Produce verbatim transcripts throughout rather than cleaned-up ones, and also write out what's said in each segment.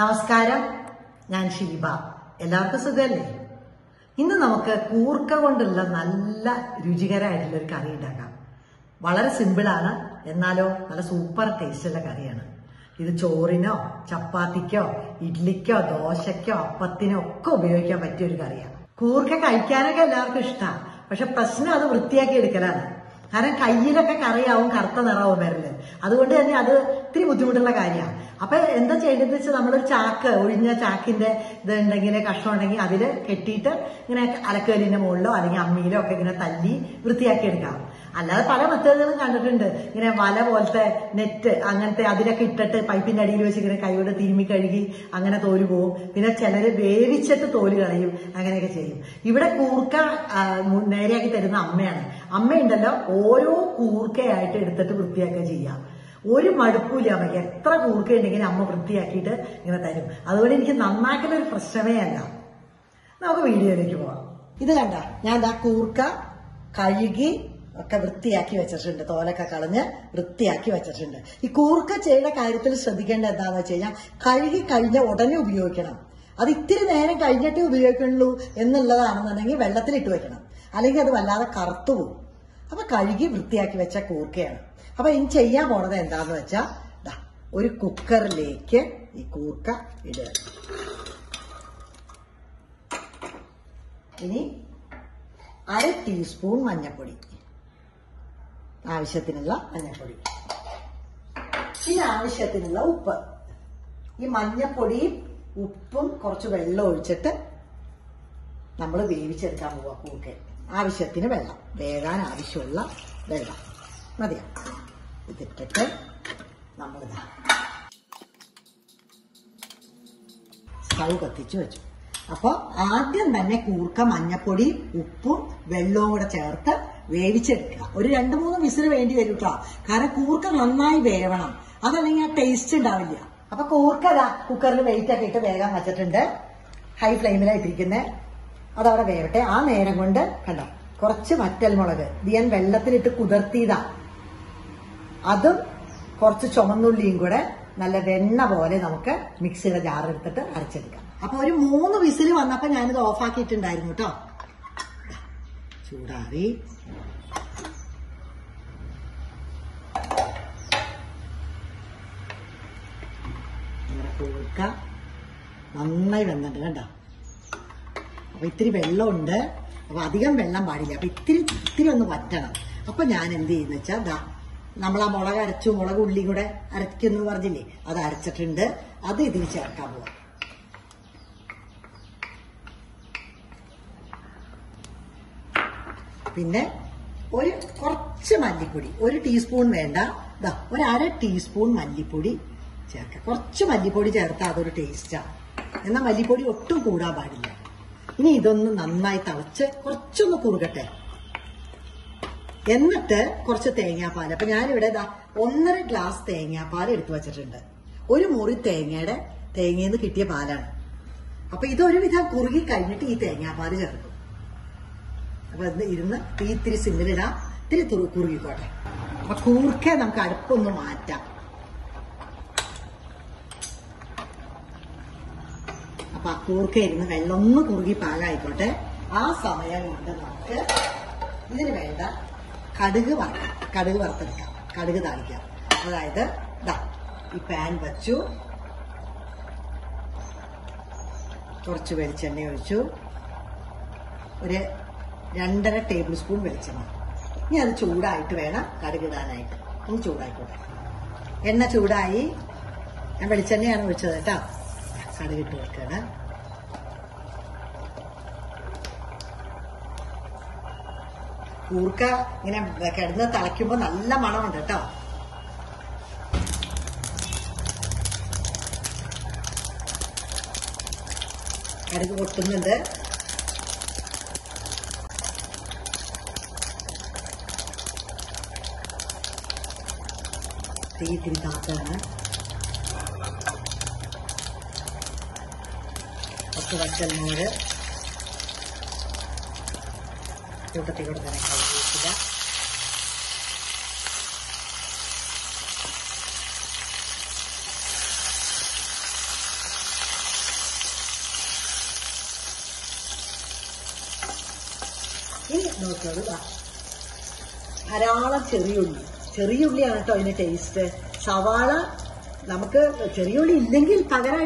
നമസ്കാരം, ഞാൻ ഷീബ. എല്ലാവർക്കും സുഖമല്ലേ? ഇന്ന് നമുക്ക് കൂർക്ക കൊണ്ടുള്ള നല്ല രുചികരമായിട്ടുള്ള ഒരു കറി ഉണ്ടാക്കാം. വളരെ സിമ്പിളാണ്, എന്നാലോ നല്ല സൂപ്പർ ടേസ്റ്റുള്ള കറിയാണ്. ഇത് ചോറിനോ ചപ്പാത്തിക്കോ ഇഡ്ലിക്കോ ദോശയ്ക്കോ അപ്പത്തിനോ ഒക്കെ ഉപയോഗിക്കാൻ പറ്റിയ ഒരു കറിയാണ്. കൂർക്ക കഴിക്കാനൊക്കെ എല്ലാവർക്കും ഇഷ്ടമാണ്, പക്ഷെ പ്രശ്നം അത് വൃത്തിയാക്കി എടുക്കലാണ്. കാരണം കയ്യിലൊക്കെ കറിയാവും, കറുത്ത നിറവും വരല്. അതുകൊണ്ട് തന്നെ അത് ഇത്തിരി ബുദ്ധിമുട്ടുള്ള കാര്യമാണ്. അപ്പൊ എന്താ ചെയ്യേണ്ടതെന്ന് വെച്ചാൽ, നമ്മളൊരു ചാക്ക്, ഒഴിഞ്ഞ ചാക്കിന്റെ ഇത് ഉണ്ടെങ്കിൽ, കഷ്ണം ഉണ്ടെങ്കിൽ അതിൽ കെട്ടിയിട്ട് ഇങ്ങനെ അലക്കലിന്റെ മുകളിലോ അല്ലെങ്കിൽ അമ്മിയിലോ ഒക്കെ ഇങ്ങനെ തല്ലി വൃത്തിയാക്കി എടുക്കാം. അല്ലാതെ പല മെത്തേഡുകളും കണ്ടിട്ടുണ്ട്. ഇങ്ങനെ വല പോലത്തെ നെറ്റ് അങ്ങനത്തെ അതിലൊക്കെ ഇട്ടിട്ട് പൈപ്പിന്റെ അടിയിൽ വെച്ച് ഇങ്ങനെ കൈയോട് തിരുമ്മി കഴുകി അങ്ങനെ തോല് പോവും. പിന്നെ ചിലര് വേവിച്ചിട്ട് തോല് കളയും, അങ്ങനെയൊക്കെ ചെയ്യും. ഇവിടെ കൂർക്ക നേരെയാക്കി തരുന്ന അമ്മയാണ്. അമ്മയുണ്ടല്ലോ, ഓരോ കൂർക്കയായിട്ട് എടുത്തിട്ട് വൃത്തിയാക്കുക ചെയ്യാം. ഒരു മടുപ്പൂല അമ്മയ്ക്ക്. എത്ര കൂർക്ക ഉണ്ടെങ്കിലും അമ്മ വൃത്തിയാക്കിയിട്ട് ഇങ്ങനെ തരും. അതുകൊണ്ട് എനിക്ക് നന്നാക്കുന്ന ഒരു പ്രശ്നമേ അല്ല. നമുക്ക് വീഡിയോയിലേക്ക് പോവാം. ഇത് കണ്ട, ഞാൻ ഇതാ കൂർക്ക കഴുകി ഒക്കെ വൃത്തിയാക്കി വെച്ചിട്ടുണ്ട്. തോലൊക്കെ കളഞ്ഞ് വൃത്തിയാക്കി വെച്ചിട്ടുണ്ട്. ഈ കൂർക്കച്ചയുടെ കാര്യത്തിൽ ശ്രദ്ധിക്കേണ്ട എന്താന്ന് വെച്ച് കഴിഞ്ഞാൽ, കഴുകി കഴിഞ്ഞ ഉടനെ ഉപയോഗിക്കണം. അത് ഇത്തിരി നേരം കഴിഞ്ഞിട്ടേ ഉപയോഗിക്കണുള്ളൂ എന്നുള്ളതാണെന്നുണ്ടെങ്കിൽ വെള്ളത്തിലിട്ട് വെക്കണം, അല്ലെങ്കിൽ അത് വല്ലാതെ കറുത്തു പോകും. അപ്പൊ കഴുകി വൃത്തിയാക്കി വെച്ച കൂർക്കയാണ്. അപ്പൊ ഇനി ചെയ്യാൻ പോണത് എന്താന്ന് വെച്ചാൽ, ദാ ഒരു കുക്കറിലേക്ക് ഈ കൂർക്ക ഇടുക. ഇനി അര ടീസ്പൂൺ മഞ്ഞപ്പൊടി, ആവശ്യത്തിനുള്ള മഞ്ഞപ്പൊടി. പിന്നെ ആവശ്യത്തിനുള്ള ഉപ്പ്. ഈ മഞ്ഞപ്പൊടിയും ഉപ്പും കുറച്ച് വെള്ളം ഒഴിച്ചിട്ട് നമ്മൾ വേവിച്ചെടുക്കാൻ പോവാ കൂർക്ക. ആവശ്യത്തിന് വെള്ളം, വേകാൻ ആവശ്യമുള്ള വെള്ളം മതിയാ. ഇതിട്ടിട്ട് നമ്മളിതാ സ്റ്റൗ കത്തിച്ചു വെച്ചു. അപ്പോൾ ആദ്യം തന്നെ കൂർക്ക മഞ്ഞപ്പൊടി ഉപ്പും വെള്ളവും കൂടെ ചേർത്ത് വേവിച്ചെടുക്കുക. ഒരു രണ്ട് മൂന്ന് വിസിൽ വേണ്ടി വരും കേട്ടോ, കാരണം കൂർക്ക നന്നായി വേവണം, അതല്ലെങ്കിൽ ആ ടേസ്റ്റ് ഉണ്ടാവില്ല. അപ്പൊ കൂർക്ക കുക്കറിൽ വെയിറ്റ് ഒക്കെ ഇട്ട് വേഗം വെച്ചിട്ടുണ്ട്. ഹൈ ഫ്ലെയിമിലായിട്ടിരിക്കുന്നത്. അതവിടെ വേവട്ടെ. ആ നേരം കൊണ്ട് കണ്ടോ, കുറച്ച് വറ്റൽ മുളക്, ഇത് ഞാൻ വെള്ളത്തിലിട്ട് കുതിർത്തിയതാ, അതും കുറച്ച് ചുമന്നുള്ളിയും കൂടെ നല്ല വെണ്ണ പോലെ നമുക്ക് മിക്സിയുടെ ജാറെടുത്തിട്ട് അരച്ചെടുക്കാം. അപ്പൊ ഒരു മൂന്ന് വിസിൽ വന്നപ്പോ ഞാനിത് ഓഫാക്കിയിട്ടുണ്ടായിരുന്നു കേട്ടോ. ചൂടാറി. കൂർക്ക നന്നായി വെന്തിട്ട് കണ്ടോ. അപ്പൊ ഇത്തിരി വെള്ളമുണ്ട്, അപ്പൊ അധികം വെള്ളം പാടില്ല. അപ്പൊ ഇത്തിരി ഇത്തിരി ഒന്ന് വറ്റണം. അപ്പൊ ഞാൻ എന്ത് ചെയ്യുന്ന വെച്ചാൽ, ദാ നമ്മൾ ആ മുളക് അരച്ചു, മുളക് ഉള്ളി കൂടെ അരയ്ക്കുന്നു പറഞ്ഞില്ലേ, അത് അരച്ചിട്ടുണ്ട്. അത് ഇതിൽ ചേർക്കാൻ പോവാം. പിന്നെ ഒരു കുറച്ച് മല്ലിപ്പൊടി, ഒരു ടീസ്പൂൺ വേണ്ട, ദാ ഒരു അര ടീസ്പൂൺ മല്ലിപ്പൊടി ചേർക്കുക. കുറച്ച് മല്ലിപ്പൊടി ചേർത്താൽ അതൊരു ടേസ്റ്റാണ്. എന്നാൽ മല്ലിപ്പൊടി ഒട്ടും കൂടാൻ പാടില്ല. ഇനി ഇതൊന്ന് നന്നായി തിളച്ച് കുറച്ചൊന്ന് കുറുകട്ടെ. എന്നിട്ട് കുറച്ച് തേങ്ങാപ്പാൽ, അപ്പൊ ഞാനിവിടെ ദാ ഒന്നര ഗ്ലാസ് തേങ്ങാപ്പാൽ എടുത്തു വച്ചിട്ടുണ്ട്. ഒരു മുറി തേങ്ങയുടെ തേങ്ങയെന്ന് കിട്ടിയ പാലാണ്. അപ്പൊ ഇതൊരുവിധം കുറുകി കഴിഞ്ഞിട്ട് ഈ തേങ്ങാപ്പാൽ ചേർക്കും. അപ്പൊ അത് ഇരുന്ന് തീ ഇത്തിരി സിമ്മിലിടാം, ഇത്തിരി കുറുകിക്കോട്ടെ. അപ്പൊ കൂർക്ക നമുക്ക് അടുപ്പൊന്ന് മാറ്റാം. അപ്പൊ ആ കൂർക്ക ഇരുന്ന് വെള്ളം ഒന്ന് കുറുകി പാകായിക്കോട്ടെ. ആ സമയം കൊണ്ട് നമുക്ക് ഇതിന് വേണ്ട കടുക് വറക്കാം, കടുക് വറുത്തെടുക്കാം, കടുക് താളിക്കാം. അതായത് ദാ ഈ പാൻ വച്ചു, കുറച്ച് വെളിച്ചെണ്ണ ഒഴിച്ചു, ഒരു രണ്ടര ടേബിൾ സ്പൂൺ വെളിച്ചെണ്ണ. ഇനി അത് ചൂടായിട്ട് വേണം കടുക് ഇടാനായിട്ട്. ഒന്ന് ചൂടായിക്കോട്ടെ. എണ്ണ ചൂടായി. ഞാൻ വെളിച്ചെണ്ണയാണ് ഒഴിച്ചത് കേട്ടോ. കടുകിട്ട് വെക്കുകയാണ്. കൂർക്ക ഇങ്ങനെ കിടന്ന് തിളയ്ക്കുമ്പോൾ നല്ല മണമുണ്ട് കേട്ടോ. കടുക് പൊട്ടുന്നുണ്ട്. തീ ഇത്തിരി താത്താണ്. കുറച്ച് വറ്റൽ മോര് കൂട്ടത്തിൽ കൂടെ തന്നെ കഴിക്കുക. धारा चेरियुल्ली अट्ठे टेस्ट सवाल नमुक चेरियुल्ली पकड़े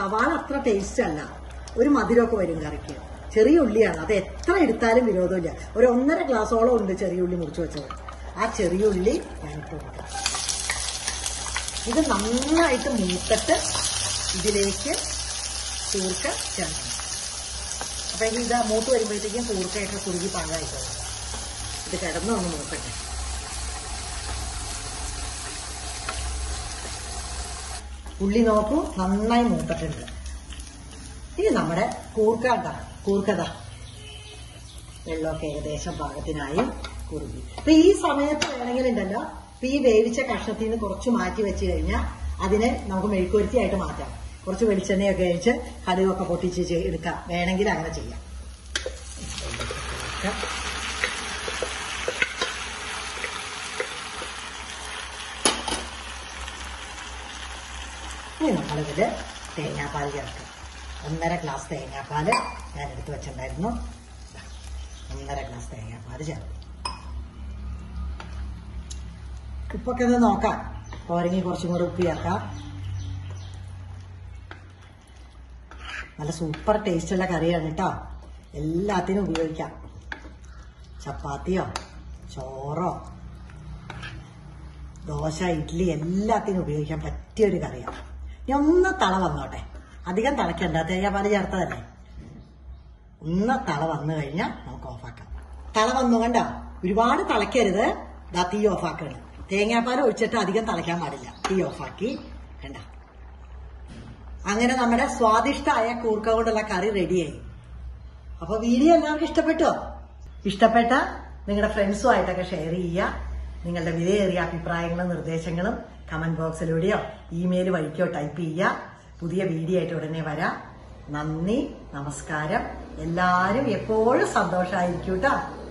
सवाल अत्र टेस्ट और मधुर वो कड़ी चेरियुल्ली अत्र विनोद और ग्लासोलू चेरियुल्ली मुझे वो आ चेरियुल्ली इत नाईट मूट्टे इंटे कूर्क चल अब मूट वो कूर्क कुछ पड़ाई इत कूटे उल्ली नोकू नाई मूटे इन नमें कूर्क कूर्क वेलोक ऐकदेश पाकि कुी ई समयत वेलो ई वेवच कष्ण कुछ माटी वच कम मेഴുക്കുവരട്ടി माटा कुछ वेचण कड़वे पोटी वे अगे नामिल तेनापाल चेर ग्लास तेनापाल या ग्लास तेनापाल चेर उപ്പൊക്കെ നോക്ക ഓരങ്ങി കുറച്ചും കൂടി ഉപ്പിയാക്ക നല്ല സൂപ്പർ ടേസ്റ്റ് ഉള്ള കറിയാണ് ട്ടോ എല്ലാത്തിനും ഉപയോഗിക്കാം ചപ്പാത്തിയോ ചോറോ ദോശ ഇഡ്ഡലി എല്ലാത്തിനും ഉപയോഗിക്കാൻ പറ്റിയ ഒരു കറിയാണ് ഇനി ഒന്ന് തല വന്നോട്ടെ അധികം തലക്കണ്ട തേങ്ങാപ്പാൽ ചേർത്തതല്ലേ ഒന്ന് തല വന്നു കഴിഞ്ഞാൽ നമുക്ക് ഓഫ് ആക്കാം തല വന്നു കണ്ട ഒരുപാട് തലക്കരുത് ദാ തീ ഓഫ് ആക്കണം തേങ്ങാപ്പാൽ ഒഴിച്ചിട്ട് അധികം തളയ്ക്കാൻ പാടില്ല തീ ഓഫ് ആക്കി കണ്ട അങ്ങനെ നമ്മുടെ സ്വാദിഷ്ടമായ കൂർക്ക കൊണ്ടുള്ള കറി റെഡിയായി അപ്പോൾ വീഡിയോ എല്ലാവർക്കും ഇഷ്ടപ്പെട്ടോ ഇഷ്ടപ്പെട്ട നിങ്ങളുടെ ഫ്രണ്ട്സുമായിട്ടൊക്കെ ഷെയർ ചെയ്യുക നിങ്ങളുടെ വിലയേറിയ അഭിപ്രായങ്ങളും നിർദ്ദേശങ്ങളും കമന്റ് ബോക്സിലൂടെയോ ഇമെയിൽ വഴിക്കോ ടൈപ്പ് ചെയ്യുക പുതിയ വീഡിയോ ആയിട്ട് ഉടനെ വരാം നന്ദി നമസ്കാരം എല്ലാവരും എപ്പോഴും സന്തോഷായിരിക്കൂ ട്ടോ।